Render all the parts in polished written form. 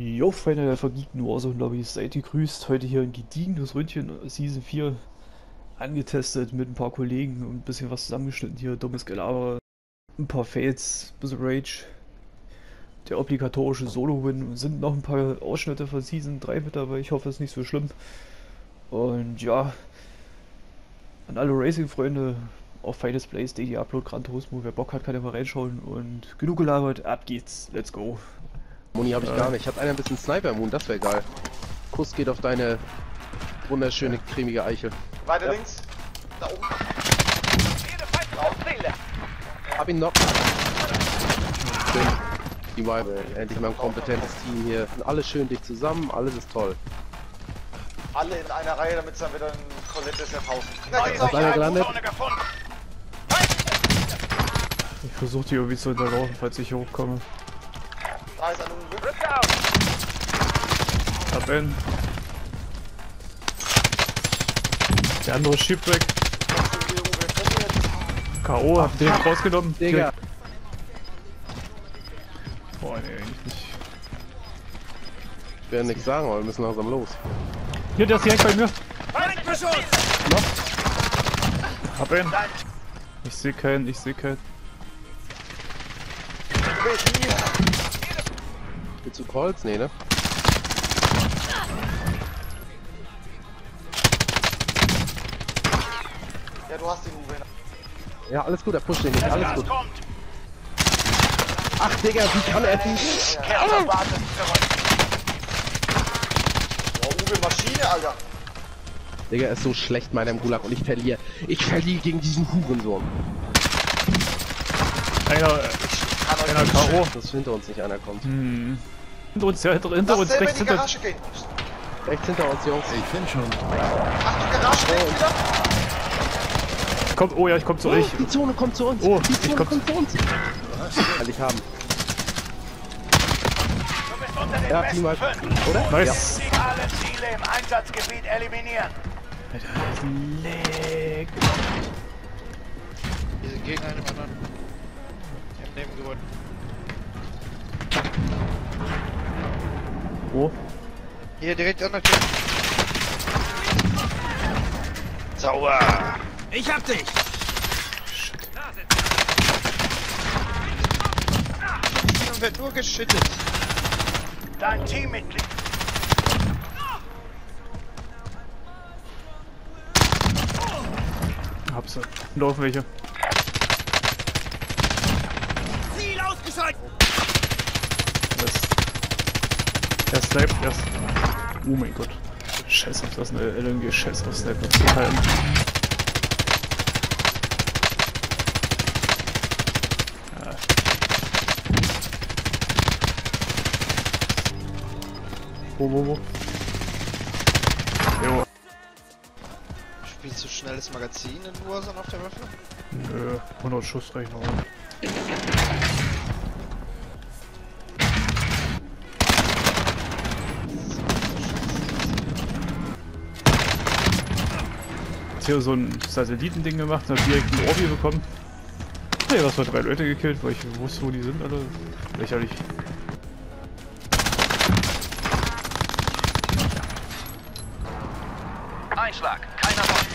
Jo, Freunde der vergeekten Warzone Lobby, seid ihr grüßt. Heute hier ein gediegenes Ründchen Season 4 angetestet mit ein paar Kollegen und ein bisschen was zusammengeschnitten hier. Dummes Gelaber, ein paar Fails, ein bisschen Rage, der obligatorische Solo-Win. Sind noch ein paar Ausschnitte von Season 3 mit dabei. Ich hoffe, es ist nicht so schlimm. Und ja, an alle Racing-Freunde auf Fight Plays, DD Upload, Gran Turismo. Wer Bock hat, kann ja mal reinschauen. Und genug gelabert, ab geht's. Let's go. Muni habe ich gar nicht. Hat einer ein bisschen Sniper Moon, das wäre geil. Kuss geht auf deine wunderschöne cremige Eiche. Weiter ja. Links. Da oben. Hab ihn noch. Die Vibe. Endlich mal ein kompetentes Team hier. Sind alle schön dick zusammen, alles ist toll. Alle in einer Reihe, damit es dann wieder ein Kollette ist, der Pausen. Hat einer gelandet? Ich versuche die irgendwie zu hinterlaufen, falls ich hochkomme. Da ist er nun. Hab ihn. Der andere schiebt weg. K.O. hab den rausgenommen. Digga. Boah, nee, eigentlich nicht. Ich werde nichts sagen, aber wir müssen langsam los. Hier, der ist direkt bei mir. Noch. Hab ihn. Ich seh keinen. Zu Kreuz? Nee, ne? Ja, du hast den Uwe. Ja, alles gut, er pusht den nicht, alles gut. Ach, Digga, wie kann er die? Boah, Uwe Maschine, Alter. Digga, ist so schlecht, meiner im Gulag, und ich verliere. Ich verliere gegen diesen Hurensohn. Einer K.O. Dass hinter uns nicht einer kommt. Hm. Hinter uns, rechts hinter uns. Rechts hinter uns, Jungs. Ich bin schon. Ach, die Garage geht wieder. Kommt, oh ja, ich komm zu euch. Die Zone kommt zu uns. Oh, die Zone kommt zu uns. Kann ich haben. Ja, niemals. Oder? Nice. Ja. Alle Ziele im Einsatzgebiet eliminieren. Alter, das ist ein Leck. Wir sind gegen einen anderen. Gewonnen. Wo? Hier direkt an der Tür. Sauber! Ich hab dich! Shit. Hier wird nur geschüttet. Dein Teammitglied. Hab's. Da laufen welche. Er sniped, oh mein Gott. Scheiß auf das, ne LNG, scheiß auf Sniper. Ja. Wo? Jo. Spielst du schnelles Magazin in Warzone auf der Waffe? Nö, 100 Schuss reichen auch. Hier so ein Satellitending gemacht, hab direkt einen Orbi bekommen. Hey, was war 3 Leute gekillt, weil ich wusste, wo die sind, alle. Lächerlich. Einschlag, keiner von.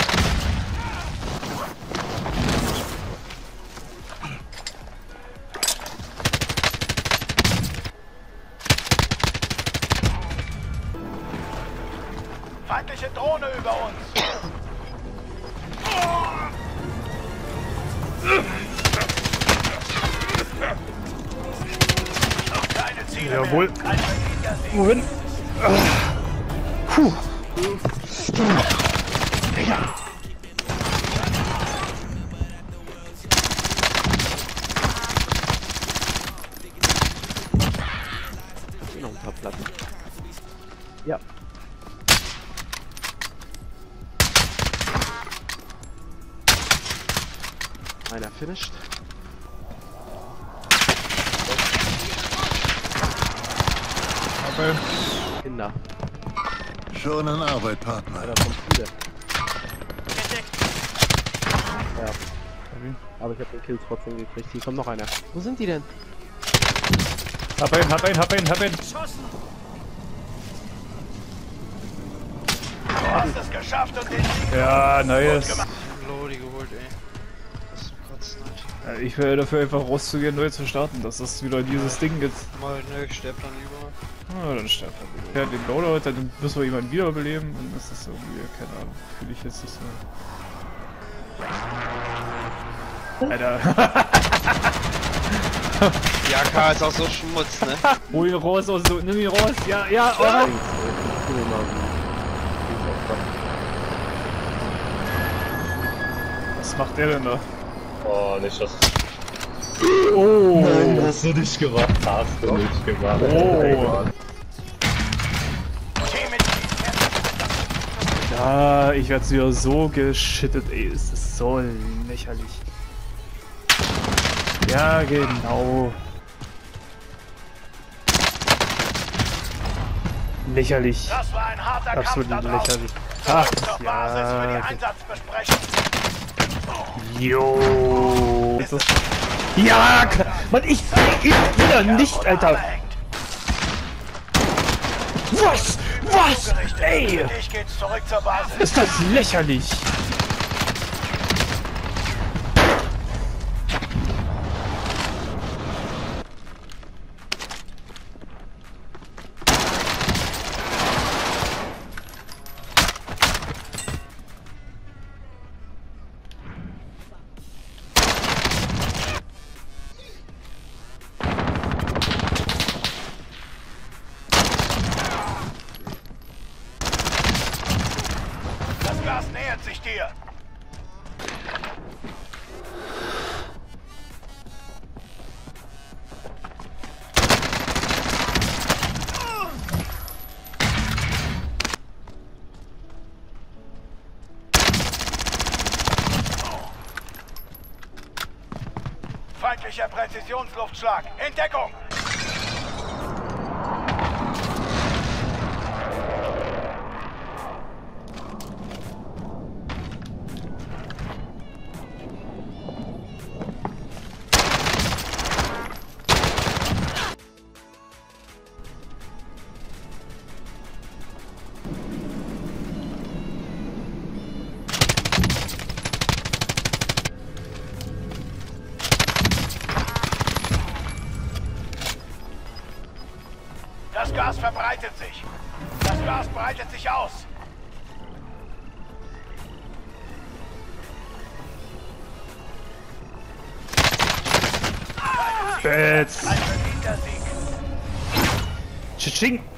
Feindliche Drohne über uns. Jawohl. Wohin? Puh. Ja. Hier noch ein paar Platten. Ja. Einer finished. Kinder. Schon an Arbeit, Partner. Alter, kommt wieder. Ja. Aber ich hab den Kill trotzdem gekriegt. Hier kommt noch einer. Wo sind die denn? Hab einen. hast es geschafft und den Sieg. Ja, neues. Nice. Lodi geholt, ey. Das ist Kotzen, Alter. Ja, ich wäre dafür einfach rauszugehen, neu zu starten, dass das wieder dieses Ding gibt. Mal, ne, ich sterb dann lieber. Ja, dann sterbt er lieber. Ja, den Lowload, dann müssen wir jemanden wiederbeleben und das ist irgendwie, keine Ahnung, fühle ich jetzt nicht so. Alter. Die AK ist auch so Schmutz, ne? Hol ihn raus, aus so, nimm ihn raus, ja, ja, oh! Was macht der denn da? Oh, nicht das. Oh! Nein, hast du nicht gemacht. Hast du nicht gemacht. Oh! Ja, ich werd's wieder so geschittet, ey, es ist so lächerlich. Ja, genau. Lächerlich. Das war ein harter absolut Kampf lächerlich. Ach, ja. Jo. Ja, Mann, ich sehe wieder nicht, Alter. Was? Was? Ey. Ist das lächerlich? Feindlicher Präzisionsluftschlag in Deckung! Das Gas verbreitet sich. Das Gas breitet sich aus. Bets. Tsching.